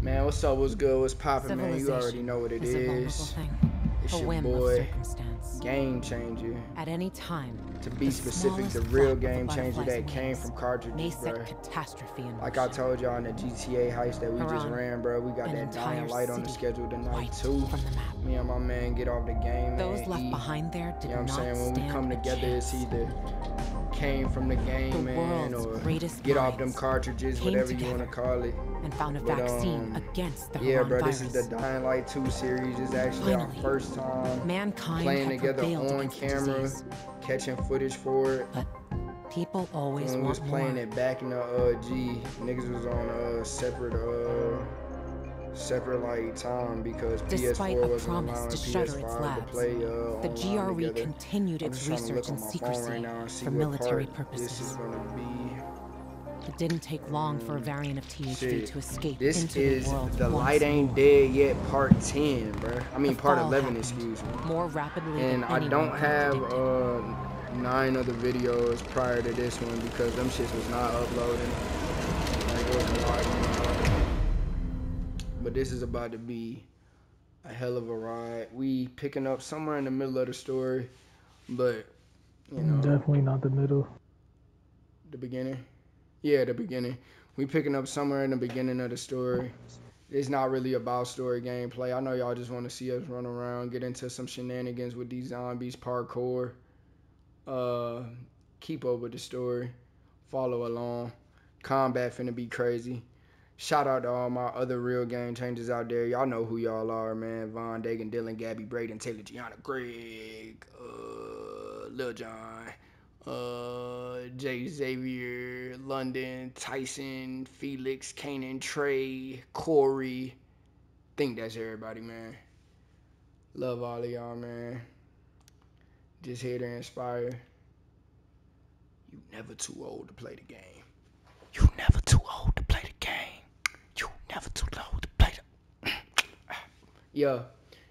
Man, what's up? What's good? What's poppin', man? You already know what it is. It's your boy, Game Changer. At any time, to be specific, the real game changer that came from cartridges, bro. Like I told y'all in the GTA heist that we just ran, bro, we got that Dying Light on the schedule tonight too. Me and my man get off the game. Those left behind there did not stand a chance. You know what I'm saying? When we come together, it's either Came From the Game, man, or Get Off Them Cartridges, whatever you want to call it. And found a vaccine against the yeah, bro, this is the Dying Light 2 series. It's actually our first time playing together on camera, catching footage for it. But people always want more. We was playing it back in the niggas was on a separate like time because PS4 wasn't allowing PS5 to play the GRE continued its research in secrecy for military purposes. It didn't take long for a variant of THC to escape into the world. This is The Light Ain't Dead Yet Part 10, bro. I mean Part 11, excuse me. More rapidly and I don't have 9 other videos prior to this one because them shits was not uploading. Like, it was a lot. But this is about to be a hell of a ride. We picking up somewhere in the middle of the story, but you know, definitely not the middle. The beginning. Yeah, the beginning. We picking up somewhere in the beginning of the story. It's not really about story gameplay. I know y'all just want to see us run around, get into some shenanigans with these zombies, parkour. Keep up with the story. Follow along. Combat finna be crazy. Shout out to all my other real game changers out there. Y'all know who y'all are, man. Von, Dagan, Dylan, Gabby, Braden, Taylor, Gianna, Greg, Lil John. Jay Xavier, London, Tyson, Felix, Kanan, Trey, Corey. Think that's everybody, man. Love all of y'all, man. Just here to inspire. You never too old to play the game. You never too old to play the game. You never too old to play the yeah.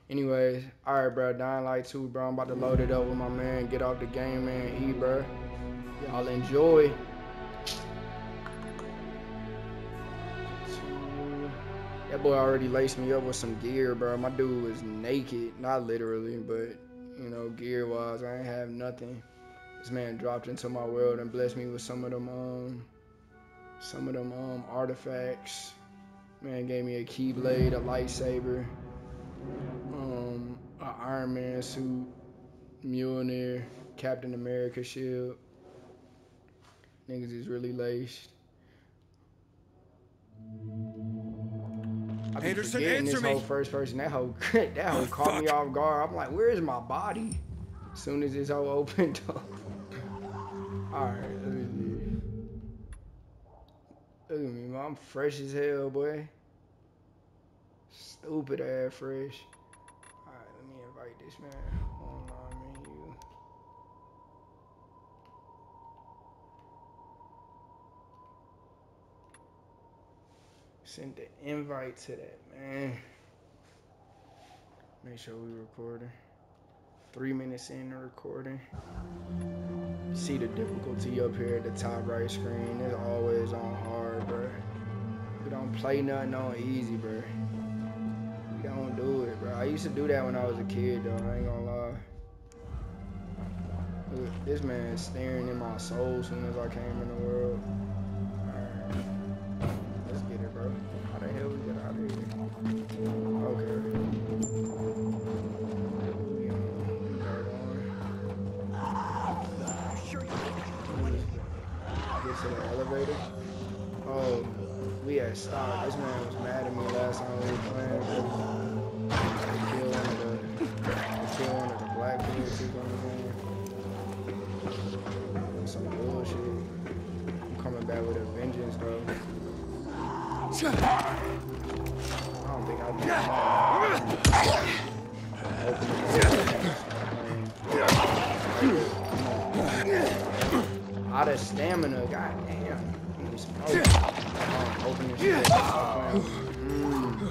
Anyways, alright, bro, Dying Light 2, bro. I'm about to load it up with my man, Get Off the Game, man, E, bro. Y'all enjoy. That boy already laced me up with some gear, bro. My dude was naked, not literally, but, you know, gear-wise, I ain't have nothing. This man dropped into my world and blessed me with some of them artifacts. Man gave me a keyblade, a lightsaber. An Iron Man suit, Mjolnir, Captain America shield. Niggas is really laced. I be forgetting this whole first person. That hoe caught me off guard. I'm like, where is my body? As soon as this hoe opened up. Alright, look at me, man. I'm fresh as hell, boy. Stupid ass fresh. Alright, let me invite this man online menu. Send the invite to that man. Make sure we recording. 3 minutes in the recording. See the difficulty up here at the top right screen. It's always on hard, bro. We don't play nothing on easy, bro. Don't do it, bro. I used to do that when I was a kid, though. I ain't gonna lie. Look, this man is staring in my soul as soon as I came in the world. Alright. Let's get it, bro. How the hell we get out of here? Okay. Get to the elevator. Oh, we had stopped. This man was mad at me last time we were playing. Some bullshit. I'm coming back with a vengeance, though. I don't think I'll do that. Out of stamina, goddamn. Open this shit.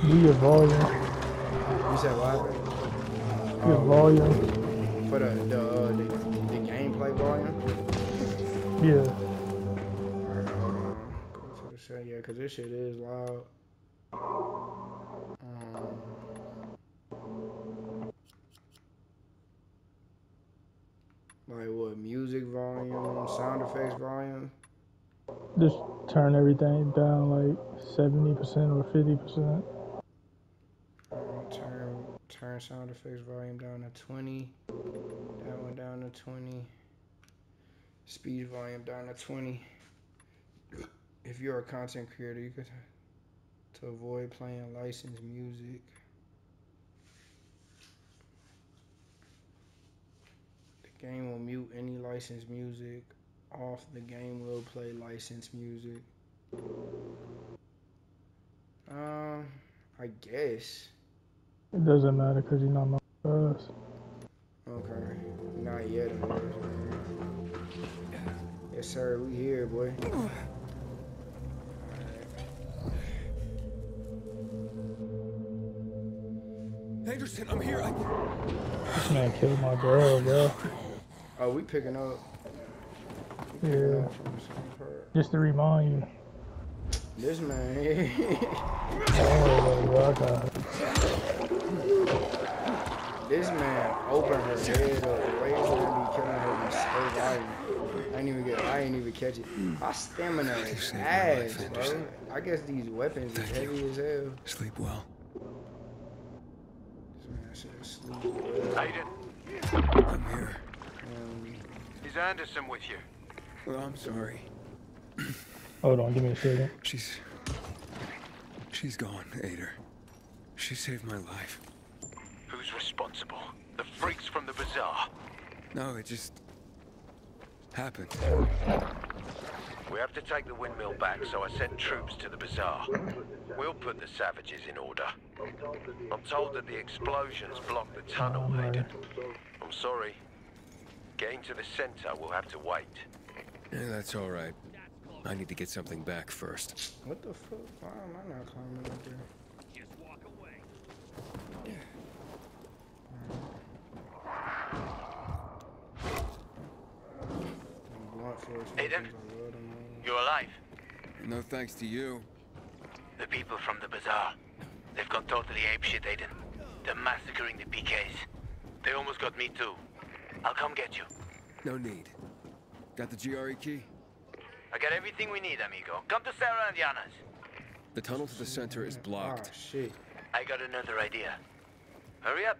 Your volume. You said what? Your volume. For the gameplay volume? Yeah. Alright, hold on. Go to the set, yeah, because this shit is loud. Like what? Music volume, sound effects volume. Just turn everything down like 70% or 50%. Turn sound effects volume down to 20. That one down to 20. Speed volume down to 20. If you're a content creator, you could to avoid playing licensed music. The game will mute any licensed music. Off the game will play licensed music. I guess. It doesn't matter because you're not my boss. Okay. Not yet. Yes, sir. We here, boy. Anderson, I'm here. This man killed my girl, bro. Oh, we picking up. Yeah. Just to remind you. This man. This man opened her head up, raised her and be killing her with so I didn't even catch it. My stamina is ass, bro. I guess these weapons are heavy as hell. Sleep well. Aiden, I'm here. Is Anderson with you? Well, I'm sorry. Hold on, give me a second. She's gone, Ader. She saved my life. Who's responsible? The freaks from the bazaar? No, it just happened. We have to take the windmill back, so I sent troops to the bazaar. We'll put the savages in order. I'm told that the explosions blocked the tunnel, Aiden. I'm sorry. Getting to the center will have to wait. Yeah, that's all right. I need to get something back first. What the fuck? Why am I not climbing up there? Just walk away. Yeah. Aiden, you're alive. No thanks to you. The people from the bazaar. They've gone totally apeshit, Aiden. They're massacring the PKs. They almost got me too. I'll come get you. No need. Got the GRE key? I got everything we need, amigo. Come to Sarah and Yana's. The tunnel to the center is blocked. Oh, shit. I got another idea. Hurry up.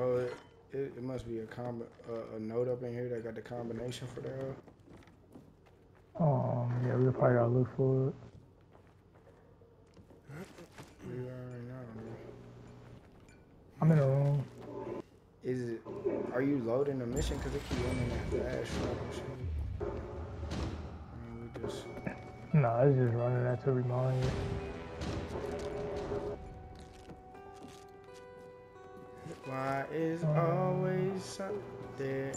Oh, it must be a note up in here that got the combination for that. Oh, yeah, we probably gotta look for it. We already know. I'm in a room. Is it? Are you loading the mission? Because it keep running that flash. Nah, it's just running that to remind you. Why is always something there?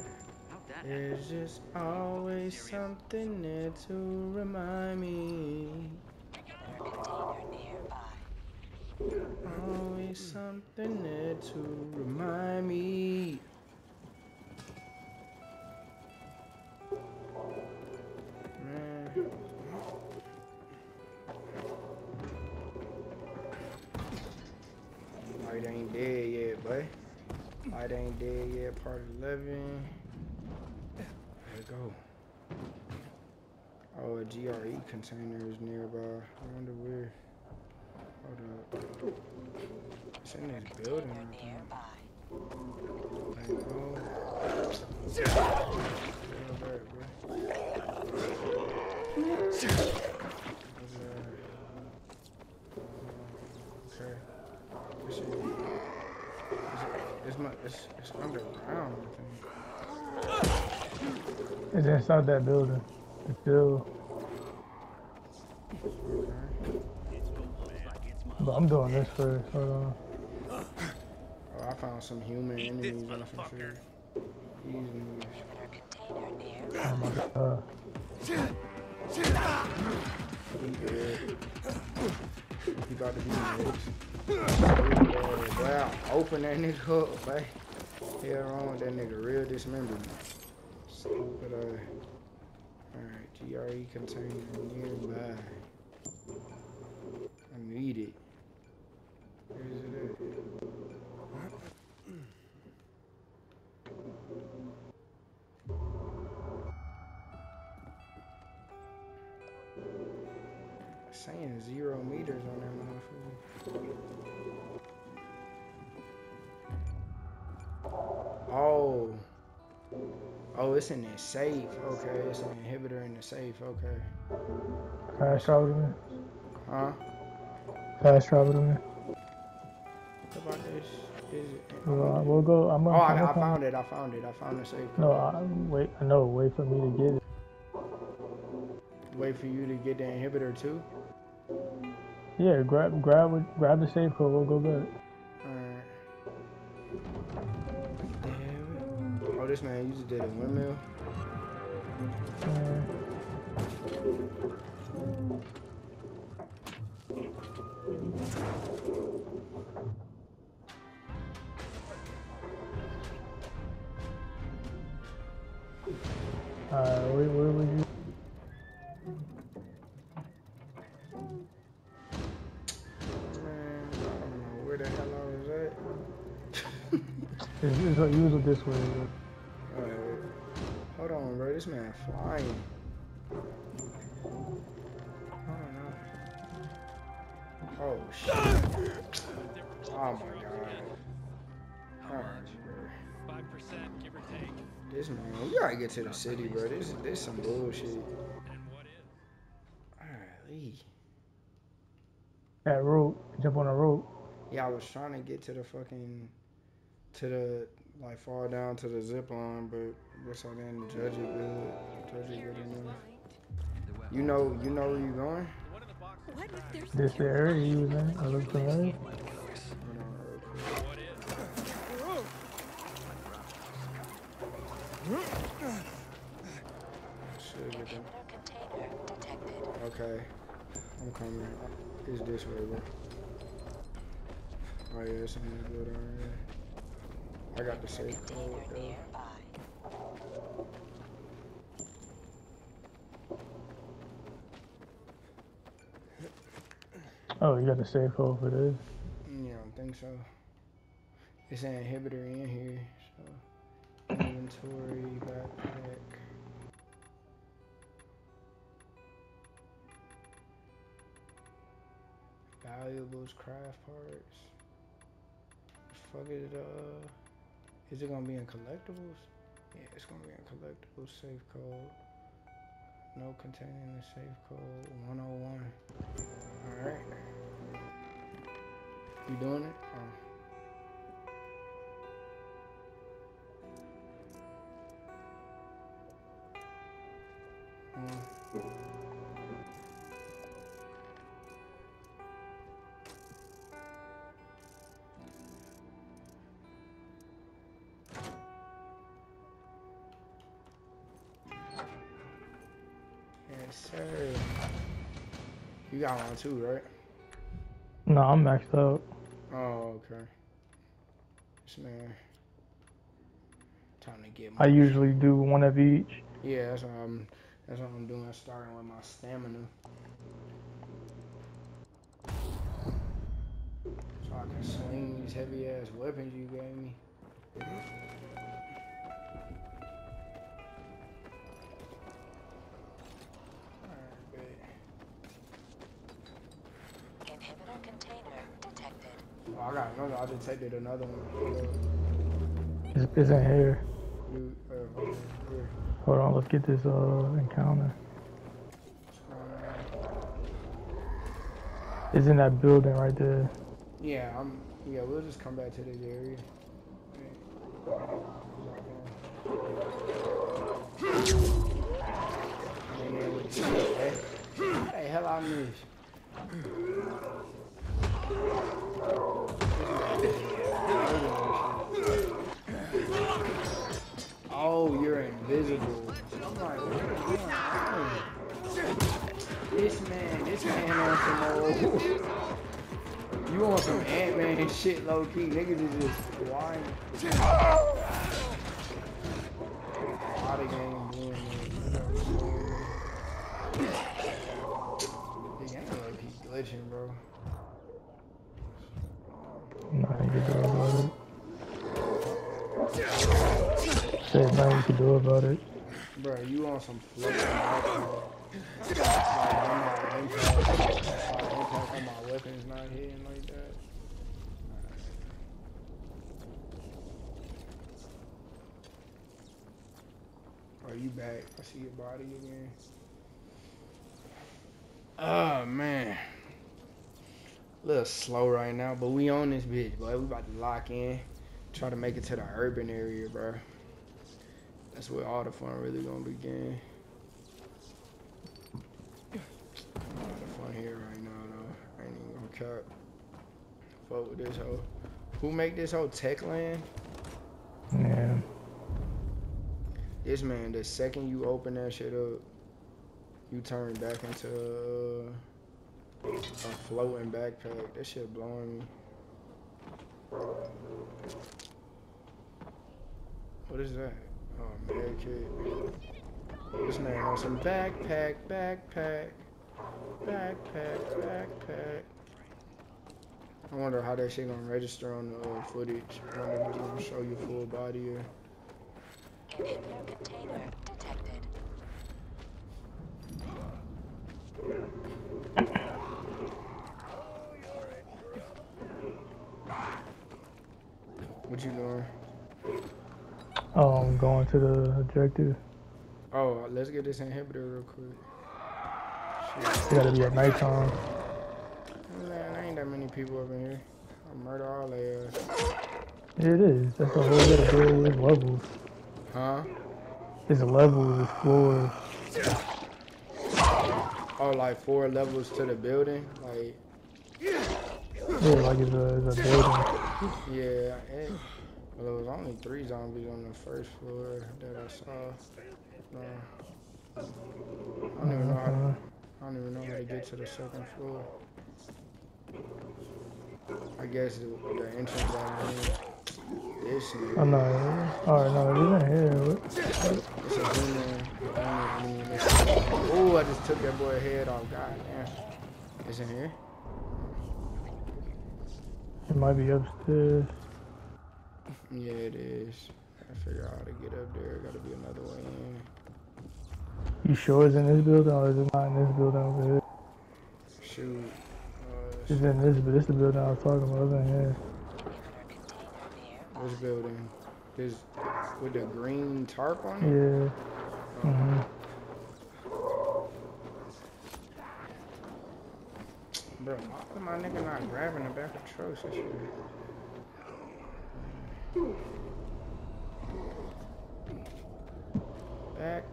There's just always something there to remind me. Always something there to remind me. Light ain't dead yet, boy. Light ain't dead yet, part 11. There we go. Oh, a GRE container is nearby. I wonder where. Hold up. It's in this building right there. There we go. Okay. It's underground, I think. It's inside that building. It's still. But I'm doing this first. Hold on. Oh, I found some human enemies. Oh my god. about to be next. Wow, open that nigga up, man. Hell wrong with that nigga, real dismemberment. Stupid, alright, GRE container nearby. I need it. Where is it at? Saying 0 meters on that motherfucker. Oh. Oh, it's in that safe. Okay, it's an inhibitor in the safe. Okay. Fast travel to me. Huh? Fast travel to me. What about this? Is it? We'll go. I'm gonna, I found it. I found the safe. No, wait. I know. Wait for me to get it. Wait for you to get the inhibitor too? Yeah, grab the safe code, we'll go back. Alright. Damn. Oh, this man usually did a windmill. Where were you? Use it this way. Alright. Hold on, bro. This man flying. Oh, no. Oh, shit. Oh, my God. Alright, bro. 5%, give or take. This man, we gotta get to the city, bro. This some bullshit. And what is? Alright, that rope. Jump on a rope. Yeah, I was trying to get to the fucking... to the, like, fall down to the zip line, but guess I didn't judge it good. Enough. You know where you going? This the area you was in. I looked familiar. Okay, I'm coming. It's this way, bro. Oh yeah, it's in this building already. I got the safe code, though. Oh, you got the safe code for this? Yeah, I don't think so. It's an inhibitor in here, so... Inventory, backpack... Valuables, craft parts... Fuck it, Is it gonna be in collectibles? Yeah, it's gonna be in collectibles. Safe code. No containing the safe code. 101. Alright. You doing it? Sir, you got one too, right? No, I'm maxed out. Oh, okay. This man, time to get. I usually do one of each. Yeah, that's what I'm doing. Starting with my stamina, so I can swing these heavy ass weapons you gave me. I got another. I detected another one. It's in here. You, here. Hold on, let's get this encounter. It's in that building right there. Yeah, we'll just come back to this area. Hey, how the hell I miss? Oh, you're invisible. I'm like, what is going on? This man on some old You want some Ant-Man shit, low key. Niggas is just whining. A lot of games doing this. The game low key glitching, bro. Nah, you can do about it. There's nothing you can do about it. Bro, you want some floating. Like, my weapon's not hitting like that. Are you back? I see your body again. Oh man, a little slow right now, but we on this bitch, boy. We about to lock in, try to make it to the urban area, bro. That's where all the fun really gonna begin. A lot of fun here right now, though. I ain't even gonna cap. Fuck with this hoe. Who make this whole tech land? Yeah. This man, the second you open that shit up, you turn back into a floating backpack. That shit blowing me. What is that? Oh, man, kid. This man on some backpack. I wonder how that shit gonna register on the footage. I wonder if it's gonna show you full body or... Inno container detected. What you doing? Oh, I'm going to the objective. Oh, let's get this inhibitor real quick. It gotta be at nighttime. Man, ain't that many people up in here. I'll murder all their ass. It is. That's a whole little deal. It's levels. Huh? It's levels. It's floors. Oh, like 4 levels to the building? Like... Yeah, like it's a building. Yeah, well, there was only 3 zombies on the first floor that I saw. I don't even know how to get to the second floor. I guess the entrance out here. This nigga. Oh no. Alright, no, it isn't here. It's a human. Oh, I just took that boy's head off. God damn. It's in here. It might be upstairs. Yeah, it is. I figure out how to get up there. Gotta be another way in. You sure it's in this building or is it not in this building over here? Shoot. It's in this, but it's the building I was talking about over here. This building. This, with the green tarp on it? Yeah. Oh. Bro, why is my nigga not grabbing the back of trucks and shit? Back.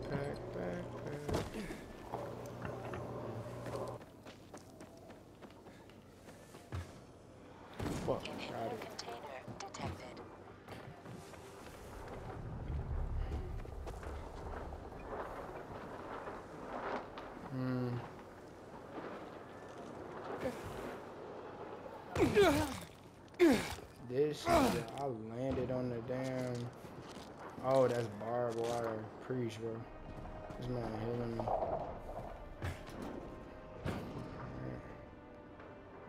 Fuck, got it. Container detected. This shit, I landed on the damn... Oh, that's barbed wire. Preach, bro. This man hitting me.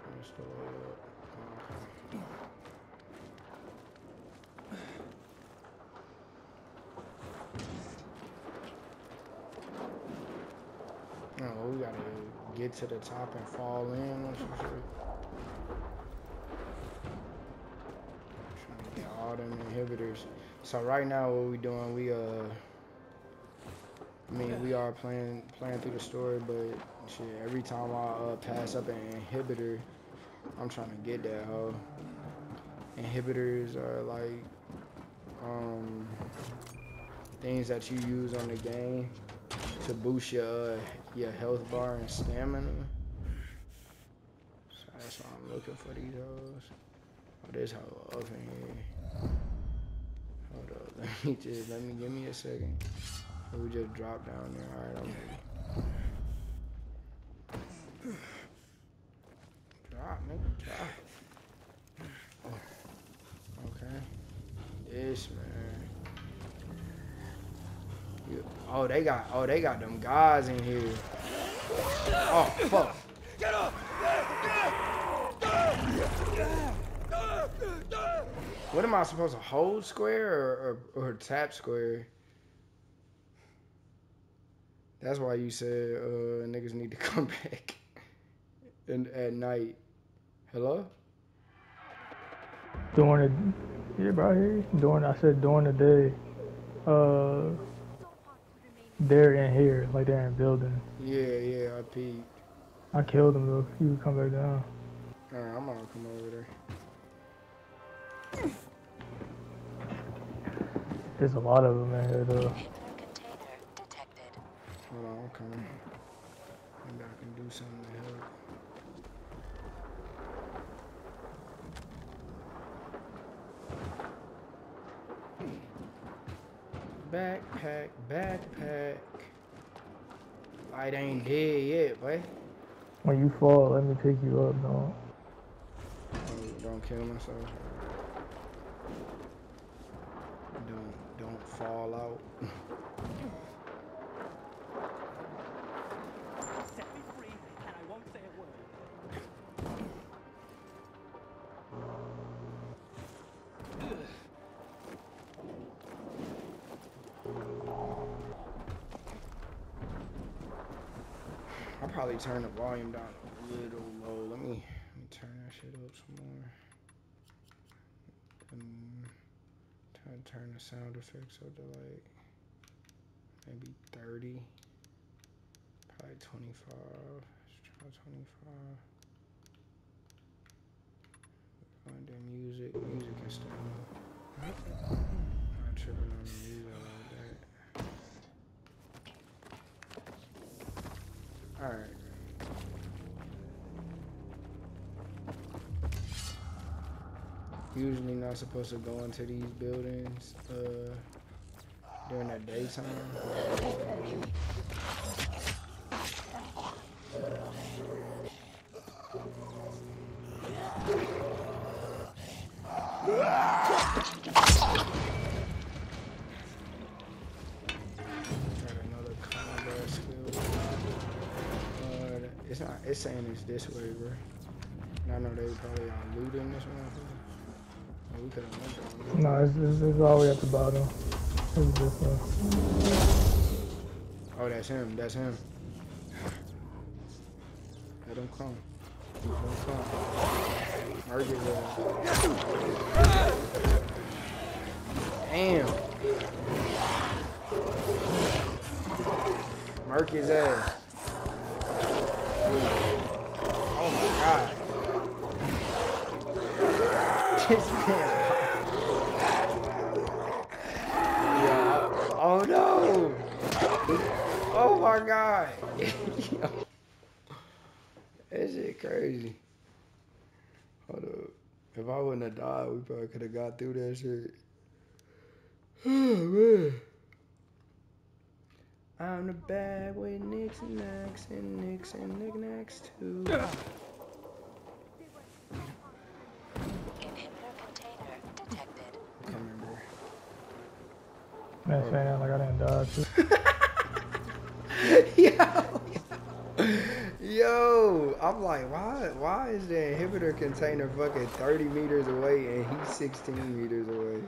That's the way up. Oh, we gotta get to the top and fall in or some shit. Trying to get all them inhibitors. So right now what we doing, we are playing through the story, but shit, every time I pass up an inhibitor, I'm trying to get that hoe. Inhibitors are like things that you use on the game to boost your health bar and stamina. So that's why I'm looking for these hoes. Oh, this hoe up in here. Hold up, give me a second. We just dropped down there. All right, I'm ready. Drop, nigga, drop. fish, man. You, oh, they got them guys in here. Oh, fuck. Get up! What am I supposed to hold square or tap square? That's why you said niggas need to come back and at night. Hello? During the during the day. They're in here, like they're in building. Yeah, I peed. I killed him though. He would come back down. Alright, I'm gonna come over there. There's a lot of them in here though. Hold on, I'm coming. Maybe I can do something to help. Backpack, backpack. Light ain't dead yet, boy. When you fall, let me pick you up, dog. Don't kill myself. Don't fall out. Set me free, and I won't say a word. I'll probably turn the volume down a little low. Let me turn that shit up some more. Turn the sound effects up to like maybe 30, probably 25. Let's try 25. Find their music. Music is still up. I'm not tripping on the music like that. All right. Usually not supposed to go into these buildings during the daytime. It's saying it's this way, bro. And I know they probably on looting this one. Like, no, it's all the way at the bottom. It's this one. Oh, that's him. That's him. Let him come. Let him come. Merge it with him. Damn. Merc his ass. Oh my god. This man. Yo. Oh no. Oh my god. Yo. That shit crazy. Hold up. If I wouldn't have died, we probably could have got through that shit. Oh man. I'm the bag with nicks and knacks and nicks and knickknacks too. Inhibitor container detected. Come in, bro. Man, it's saying like I didn't die too. Yo, I'm like, why is the inhibitor container fucking 30 meters away and he's 16 meters away?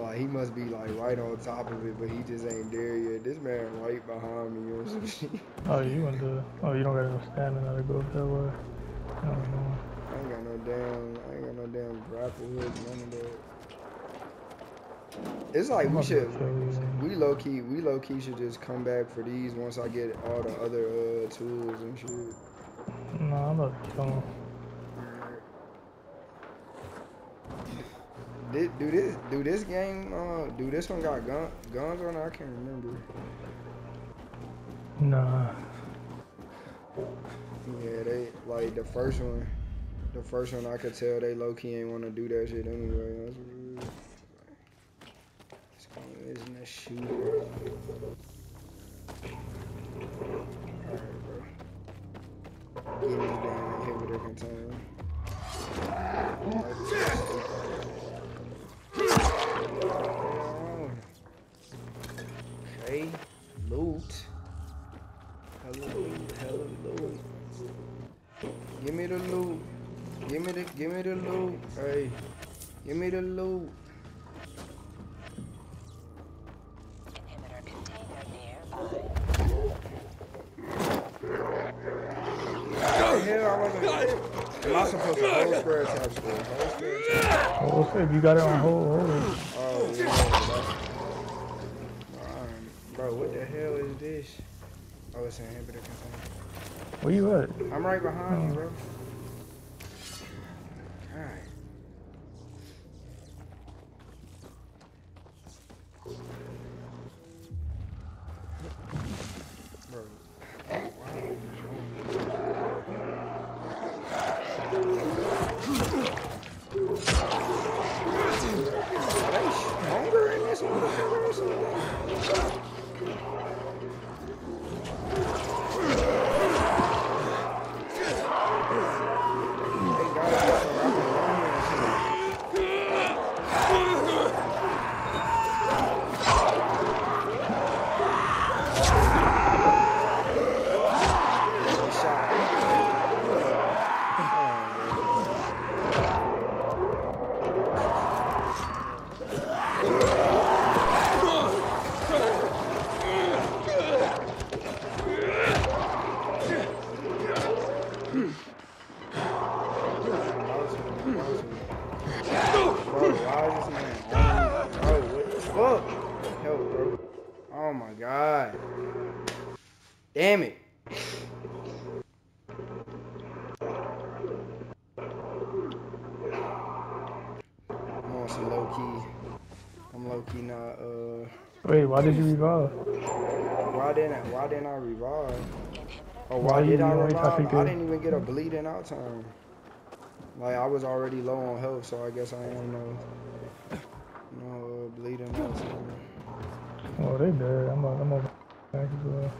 Like, he must be like right on top of it, but he just ain't there yet. This man right behind me or some shit. Oh, you want to? Oh, you don't got no stamina to go that way. I don't know. I ain't got no damn grapple hook, none of that. It's like we low key should just come back for these once I get all the other tools and shit. No, I'm not killing. Do this game? Do this one got guns on it? I can't remember. Nah. Yeah, they like the first one. I could tell they low key ain't wanna do that shit anyway. That's weird. This game isn't a shooter. Alright, bro. Get this damn inhibitor container. Like, me the loot. Give me the loot. Hey, give me the loot. Inhibitor container nearby. Am I supposed to hold prayer time school? Oh, shit, you got it on hold. Oh, yeah, bro, what the hell is this? Oh, it's an inhibitor container. Where you at? I'm right behind you, bro. Damn it. I'm on some low key. I'm low key not Wait, why did you revive? Why didn't I revive? Or why did I revive? I didn't even get a bleeding out time. Like I was already low on health, so I guess I ain't no bleeding out time. Oh, they dead. I'm over back as well.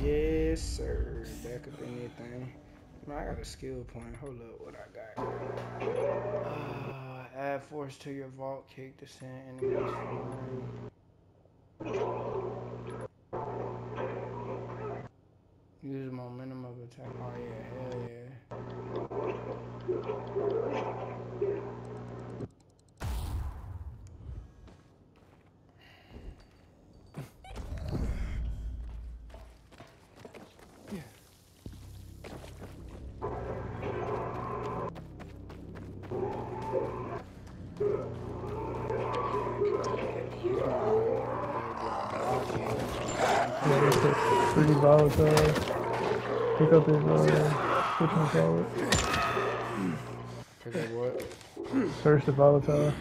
Yes, sir. Back up in that thing. Man, I got a skill point. Hold up, what I got. Add force to your vault kick to send enemies flying. Use momentum of attack. Oh, yeah, hell yeah. Pretty volatile. Pick up his switching forward. Pick up what? Search the volatile.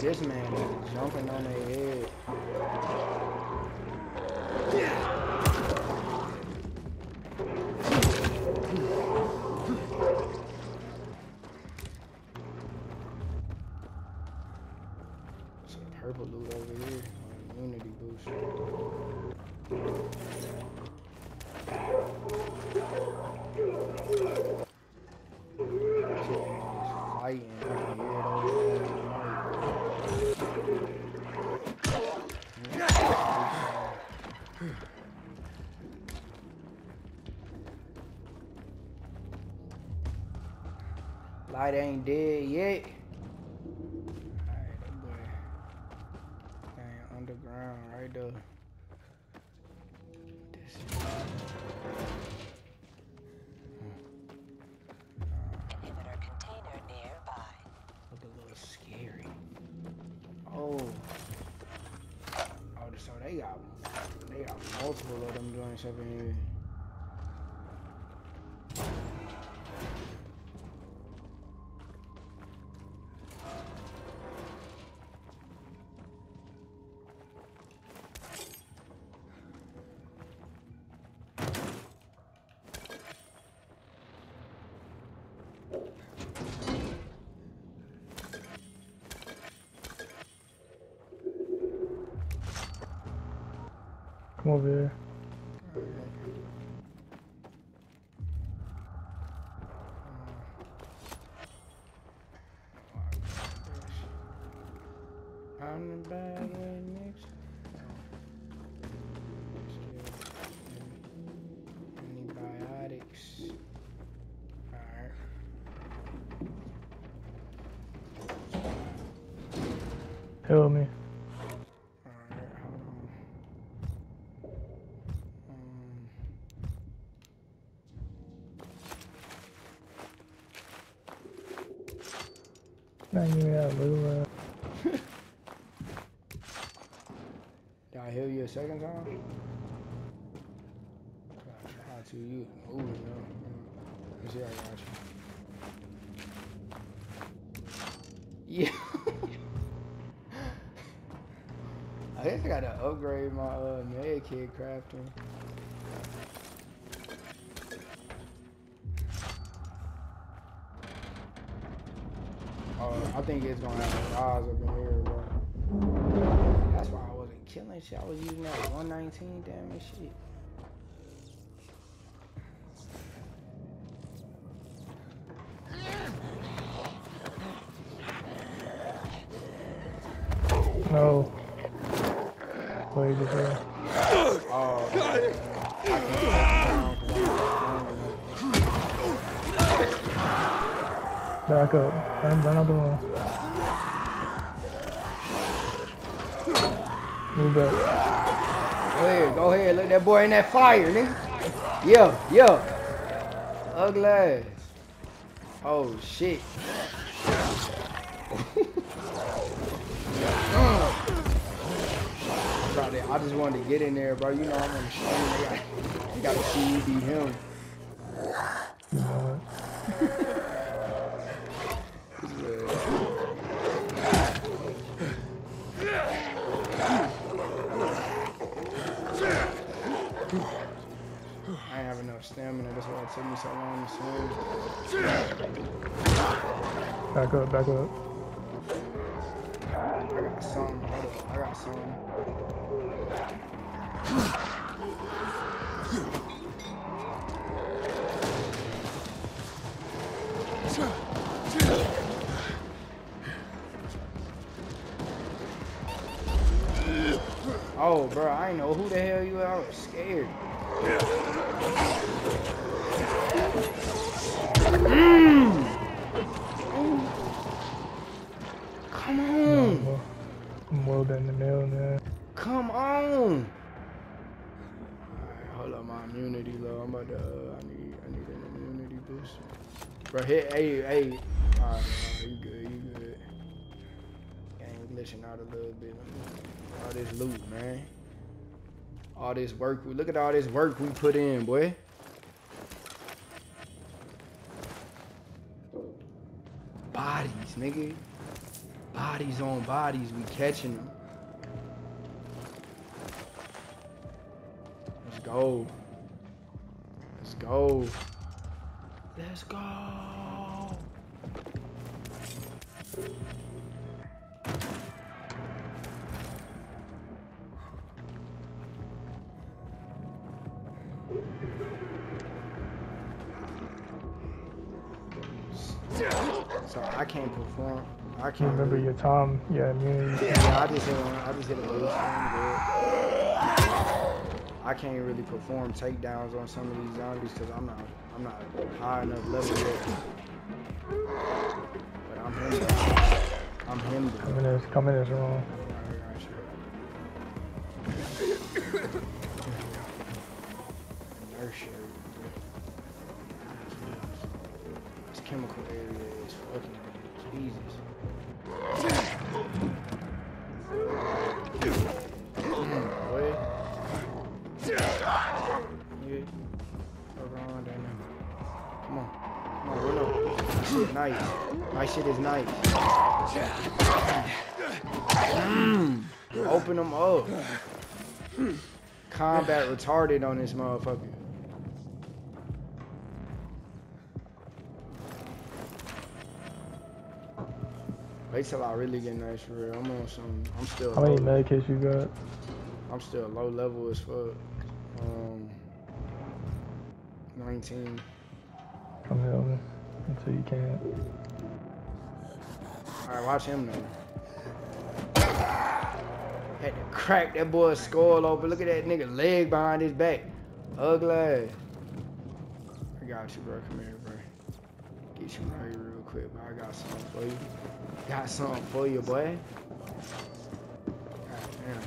This man is jumping on their head. Light ain't dead yet. Alright, that boy. Dang, underground right there. This is... Inhibitor container nearby. Look a little scary. Oh, so they got multiple of them joints up in here. Come over here. I'm the bad way next. Antibiotics. Alright. Help me. Second time? I tried to use moving though. Let's see, I got you. Yeah. I guess I gotta upgrade my med kit crafting. I think it's gonna have a rise up in here, bro. That's why I wasn't killing shit. I was using that 119 damage shit. No. Wait a second. Oh, got it. Back up. I'm down the one. Move up. Go ahead, look that boy in that fire, nigga. Yeah, yeah. Ugly ass. Oh, shit. I just wanted to get in there, bro. You know I'm on the stream. You gotta see you beat him. Stamina, that's why it took me so long to swing. Back up, back up. I got some, I got some. Oh, bro, I know who the hell you are. I was scared. Come on! I'm well down the middle now. Come on! Alright, hold up, my immunity low. I'm about to, I need an immunity boost. Bro, hit, hey. Alright, you good, you good. Game glitching out a little bit. All this loot, man. All this work, look at all this work we put in, boy. Bodies, nigga. Bodies on bodies, we catching them. Let's go. Let's go. Let's go. So I can't perform. I can't remember your time. Yeah, immunity. Yeah, I just hit a little thing, dude. I can't really perform takedowns on some of these zombies because I'm not high enough level yet. But I'm him. Bro. I'm him. Bro. Coming is wrong. All right, sure. Inertia. This chemical area is fucking Jesus. Come on, nice. My shit is nice. Open them up. Combat retarded on this motherfucker. Wait till I really get nice for real. I'm on some. I'm still. How many medkits you got? I'm still low level as fuck. 19. I'm helping until you can. Alright, watch him now. Had to crack that boy's skull open. Look at that nigga leg behind his back. Ugly. I got you, bro. Come here, bro. Get you right here real quick, bro. I got something for you. Got something for you, boy. God damn.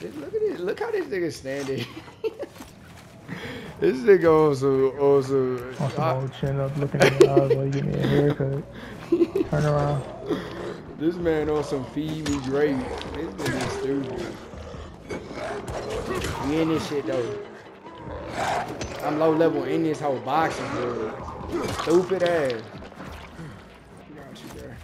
Just look at this. Look how this nigga standing. This nigga also chin up, looking at the eyes like, give me a haircut. Turn around. This man on some feed me Drake. This nigga is stupid. We in this shit though. I'm low level in this whole boxing, dude. Stupid ass. Got you there.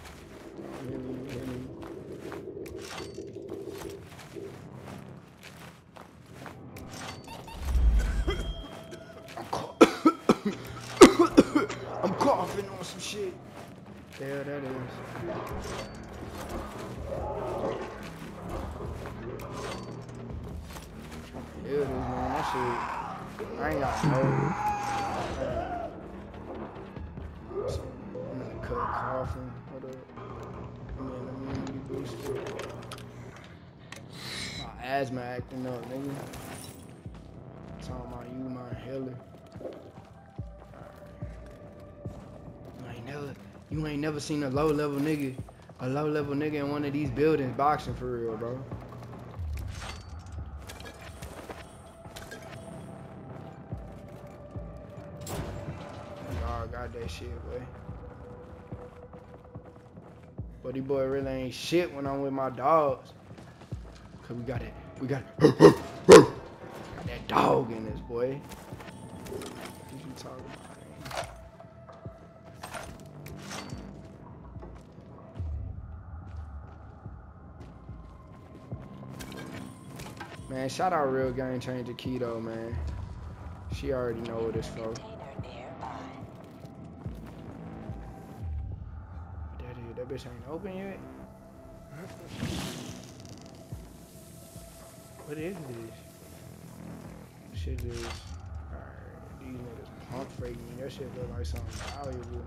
I'm coughing on some shit. Yeah, that is. Yeah, man, that shit. I ain't got no. I'm gonna cut coughing. What up? Man, let me boost it. My asthma acting up, nigga. I'm talking about you, my healer. You ain't never seen a low level nigga in one of these buildings boxing for real, bro. Y'all got that shit, boy. But this boy really ain't shit when I'm with my dogs. Cause we got that dog in this, boy. What you talking about? Man, shout out Real Game Changer Keto, man. She already know what it's for. That bitch ain't open yet. What is this? Shit is. Alright, these niggas pump fake me. That shit look like something valuable.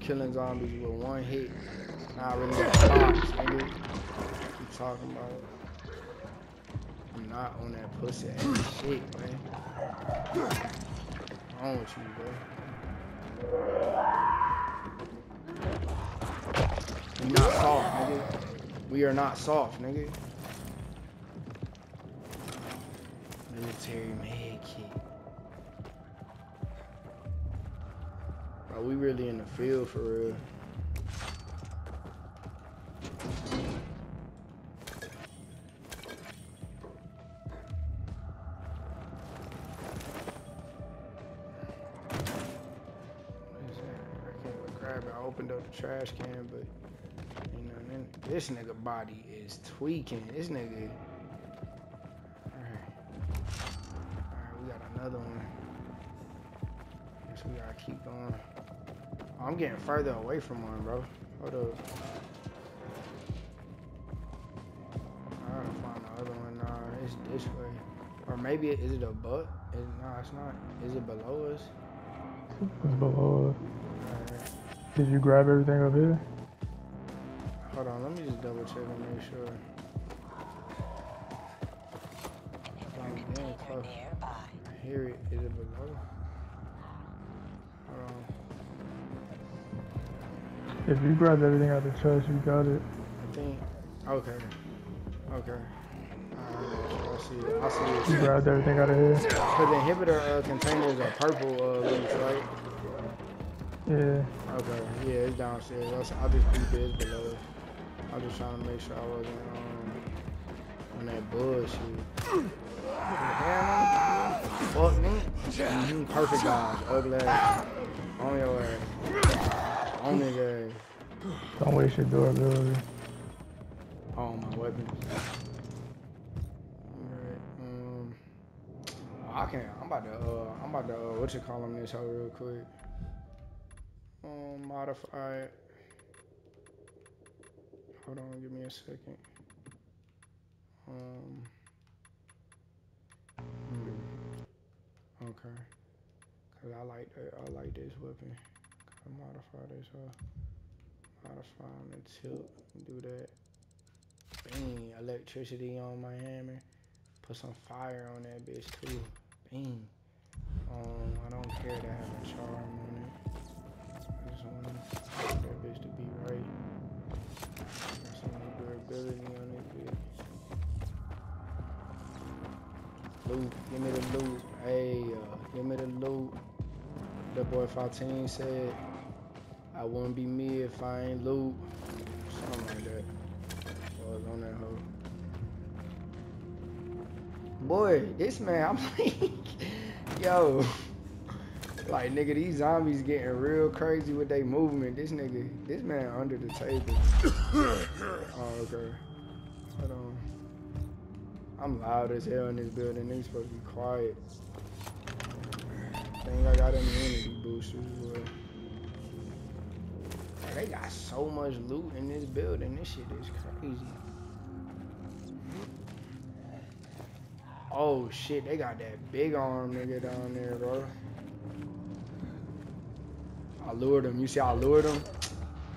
Killing zombies with one hit. Nah, I really got box, nigga. What you talking about? I'm not on that pussy ass shit, man. What's wrong with you, bro? We're not soft, nigga. We are not soft, nigga. Military med kit. We really in the field for real. What is that? I can't even grab it. I opened up the trash can, but you know, man, this nigga body is tweaking. This nigga. All right, we got another one. Guess we gotta keep going. I'm getting further away from one, bro. Hold up. I gotta find the other one. Nah, it's this way. Or maybe, is it above? Nah, it's not. Is it below us? It's below us. Right. Did you grab everything up here? Hold on, let me just double check and make sure. I hear it. Is it below? Hold on. If you grab everything out of the trash, you got it. I think. Okay. Okay. I see it. You grabbed everything out of here. Cause the inhibitor containers are purple leaves, right? Yeah. Okay. Yeah, it's downstairs. I just keep it below. I'm just trying to make sure I wasn't on that bullshit. Fuck me. You perfect dodge, ugly ass. On your ass. On your ass. Don't waste your door, dude. Oh, my weapon. Alright, I can't. I'm about to, what you call him this hoe real quick. Modify it. Hold on, give me a second. Okay. Cause I like that. I like this weapon. I modify this. Modify on the tilt. Do that. Bing. Electricity on my hammer. Put some fire on that bitch too. Bing. I don't care to have a charm on it. I just want that bitch to be right. Got some durability on it, bitch. Loot, give me the loot. Hey, give me the loot. That boy 15 said, I wouldn't be me if I ain't loot. Something like that. Boy, on that hoe. Boy, this man, I'm like, yo. Like, nigga, these zombies getting real crazy with their movement. This nigga, this man under the table. Oh, okay. Hold on. I'm loud as hell in this building. Niggas supposed to be quiet. Think I got any energy boosters, boy. They got so much loot in this building. This shit is crazy. Oh shit, they got that big arm nigga down there, bro. I lured him. You see, I lured him. I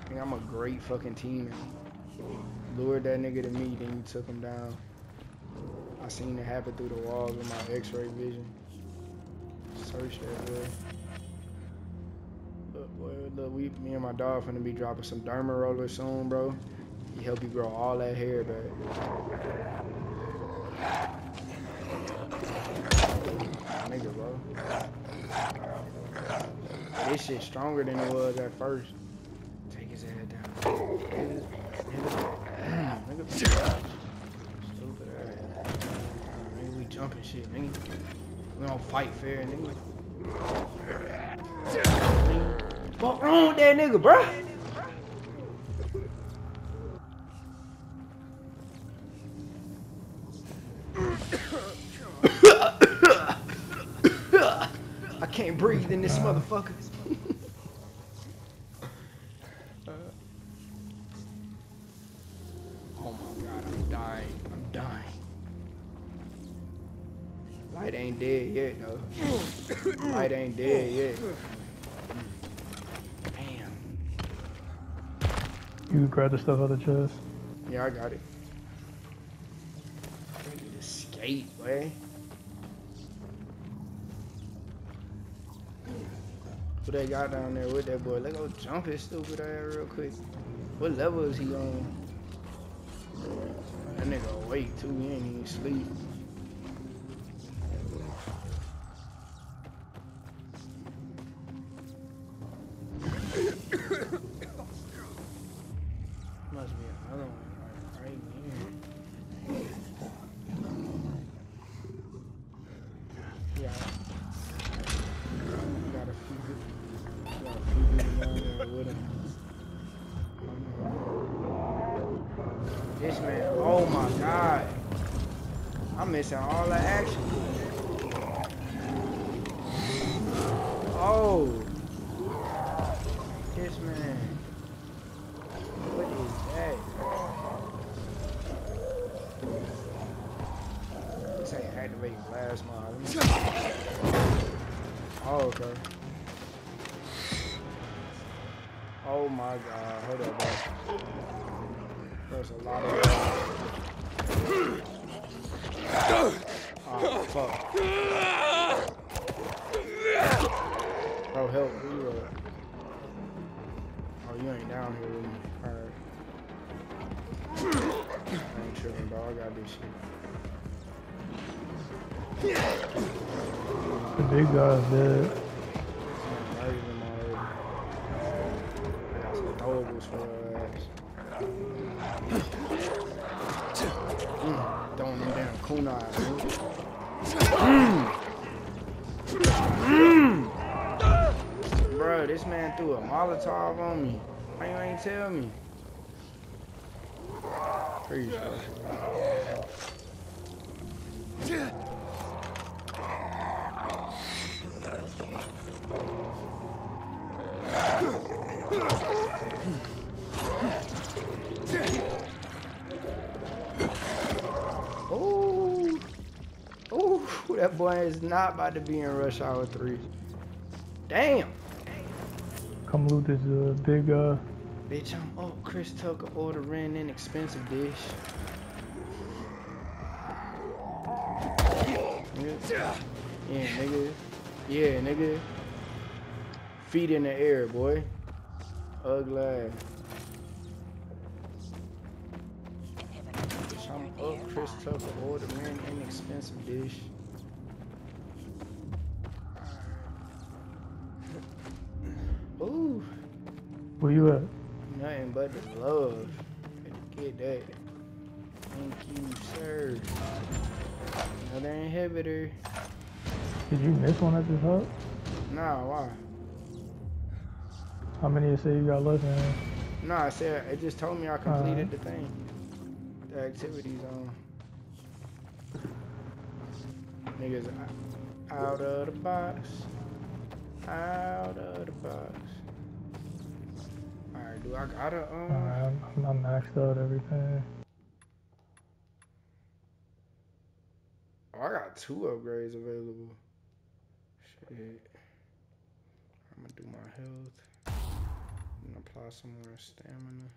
think I'm a great fucking teammate. Lured that nigga to me, then you took him down. I seen it happen through the walls with my x-ray vision. Search that way. Look, boy, look, me and my dog finna be dropping some derma roller soon, bro. He help you grow all that hair back. Nigga, bro. This shit stronger than it was at first. Take his head down. Nigga. Jumping shit, nigga. We don't fight fair, nigga. Fuck wrong with that nigga, bruh? I can't breathe in this motherfucker. Oh my god, I'm dying. I'm dying. Light ain't dead yet, though. Light ain't dead yet. Damn. You grab the stuff out of the chest? Yeah, I got it. I need to skate, boy. What they got down there with that boy? Let go jump his stupid ass real quick. What level is he on? That nigga awake, too. He ain't even sleep. Missing all the action. Oh, this man. What is that? This ain't activating plasma. Oh, okay. Oh my god. Hold up, bro. There's a lot of. Oh, fuck. Bro, help me. Oh, you ain't down here with me. Alright. I ain't tripping, bro. I got this shit. The big guy's dead. I got some throwables for her ass. Throwing them down kunai. Bro, this man threw a Molotov on me. Why you ain't tell me? Freeze, bro. Oh, oh, that boy is not about to be in Rush Hour 3. Damn. Come loot this big Bitch, I'm up. Chris Tucker ordering an expensive dish. Yeah, nigga. Yeah, nigga. Feet in the air, boy. Ugly ass. I'm up, Chris Tucker ordering an expensive dish. Ooh. Where you at? Nothing but the love. Gotta get that. Thank you, sir. Another inhibitor. Did you miss one at this hub? Nah, why? How many you say you got left in? Nah, I said it just told me I completed the thing. The activities on. Niggas out of the box. Out of the box. Alright, do I gotta I'm maxed out everything. Oh, I got 2 upgrades available. Shit. I'm gonna do my health. Apply some more stamina.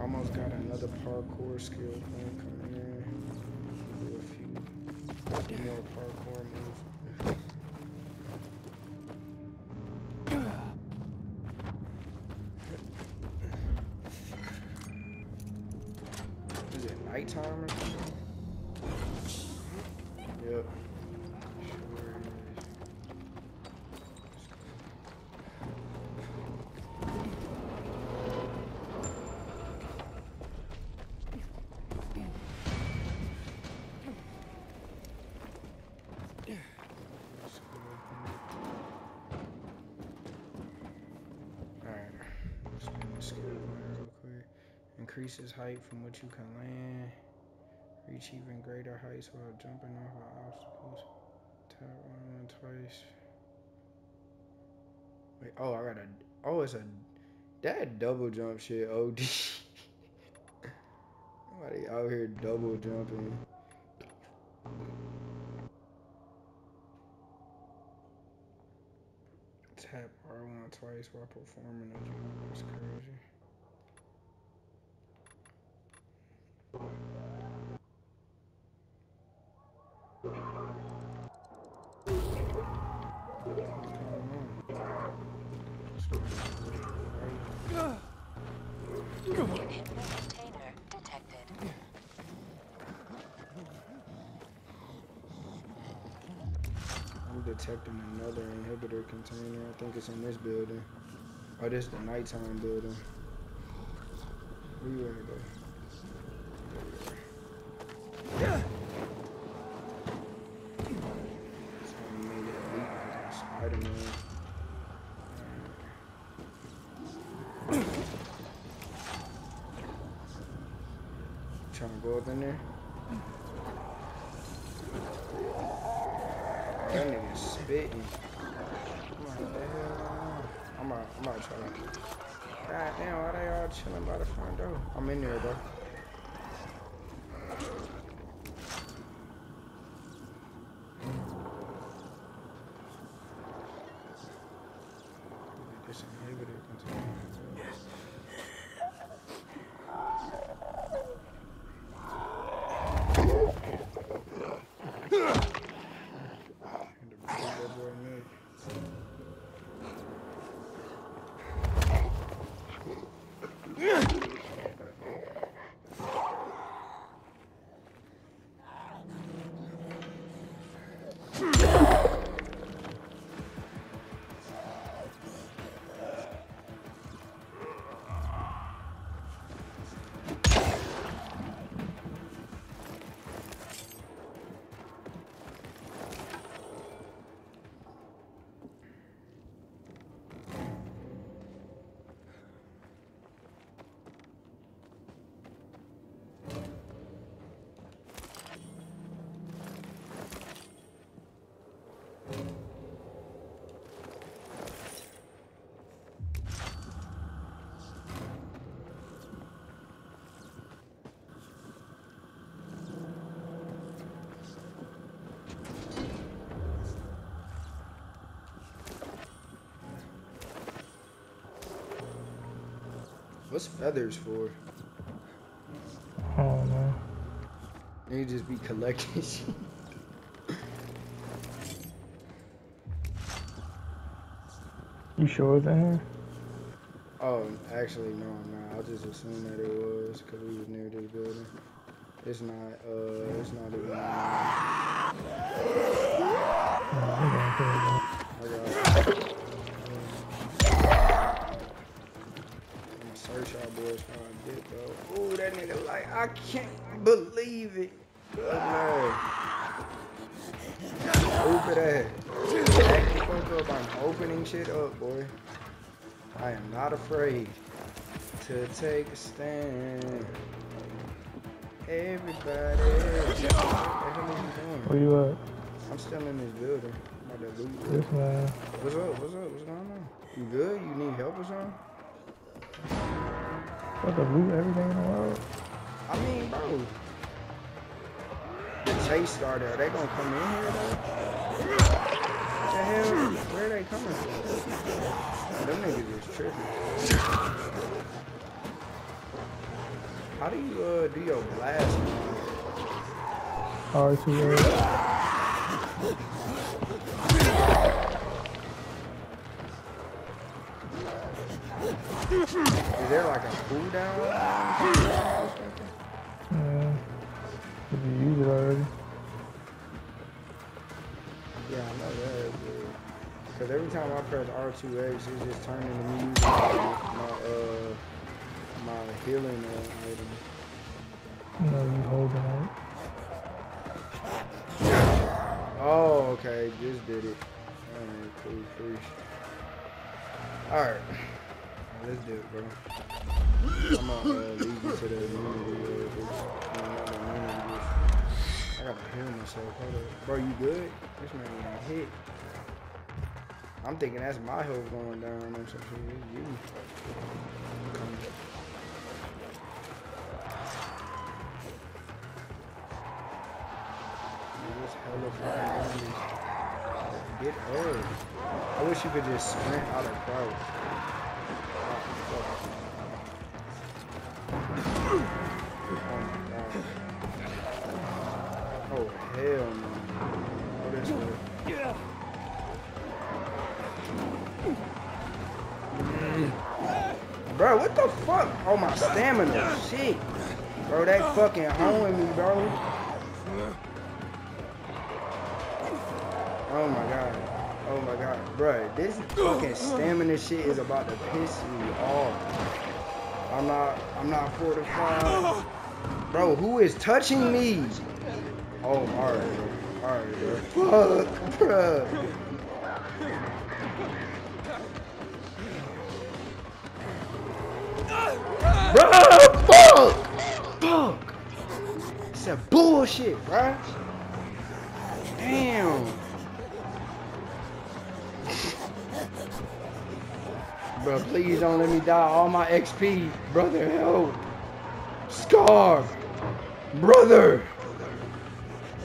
Almost got another parkour skill thing coming in. Do a few more parkour moves. Is it nighttime or something? Yep. Increases height from which you can land. Reach even greater heights while jumping off of obstacles. Tap on twice. Wait, oh, I got a. Oh, it's a. That double jump shit, OD. Nobody out here double jumping. Tap R1 twice while performing a jump. That's crazy. Detecting another inhibitor container. I think it's in this building. Oh, this is the nighttime building. Where you at, bro? Yeah. So we made it elite like a Spider-Man. Trying to go up in there? That nigga's spitting. I'm out trying to. God damn, why they all chilling by the front door? I'm in there, though. This inhibitor container. What's feathers for? I don't know. They just be collecting shit. You sure it's in here? Oh, actually, no, I'm not. I just assumed that it was because we was near this building. It's not even. I'm gonna search y'all boys for a bit, though. Ooh, that nigga, like, I can't believe it. Good lord. Open that. Back the fuck up. I'm opening shit up, boy. I am not afraid to take a stand. Everybody. Where you at? I'm still in this building. I'm about to loot. Yes, man. What's up? What's up? What's going on? You good? You need help or something? What the loot? Everything in the world? I mean, bro. The chase started. Are they gonna come in here though? What the hell? Where are they coming from? Them niggas is tripping. How do you do your blast? R2A. Is there like a cooldown? Yeah. Did you use it already? Yeah, I know that. Because every time I press R2X, it's just turning to me using my healing item. No, you holding on. Oh, okay, just did it. Alright, cool, cool. Alright, let's do it, bro. I'm gonna leave you to the immunity. I gotta heal myself. Hold up. Bro, you good? This man got hit. I'm thinking that's my health going down or something. It's you. Get old. I wish you could just sprint out of crowd. Oh hell no. Oh, this way. Yeah. Bro, what the fuck? Oh, my stamina. Shit. Bro, that fucking hoeing me, bro. Oh my god. Oh my god. Bro, this fucking stamina shit is about to piss me off. I'm not fortified. Bro, who is touching me? Oh, alright, bro. Alright, bro. Fuck, bro. Bro, fuck! Fuck! It's a bullshit, bro. Damn. Bro, please don't let me die. All my XP, brother, help. Scar, brother,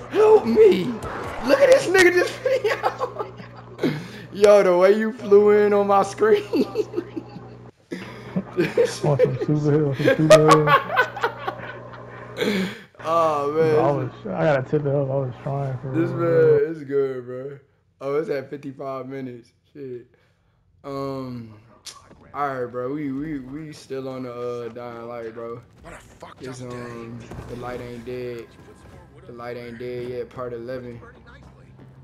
help me. Look at this nigga just flew out. Yo, the way you flew in on my screen. Oh man, I gotta tip it up. I was trying for this man. It's good, bro. Oh, it's at 55 minutes. Shit. Alright, bro, we still on the Dying Light, bro. It's the light ain't dead. The light ain't dead yet. Part 11,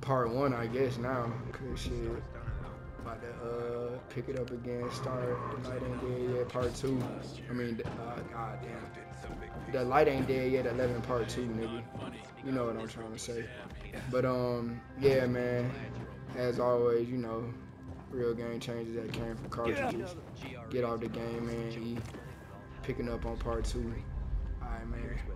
part 1, I guess now. Cause shit, about to pick it up again. Start the light ain't dead yet. Part 2. I mean, god damn. The light ain't dead yet. 11 part 2, nigga. You know what I'm trying to say. But yeah, man. As always, you know. Real game changes that came from cartridges. Get off the game, man. Picking up on part 2. Alright, man.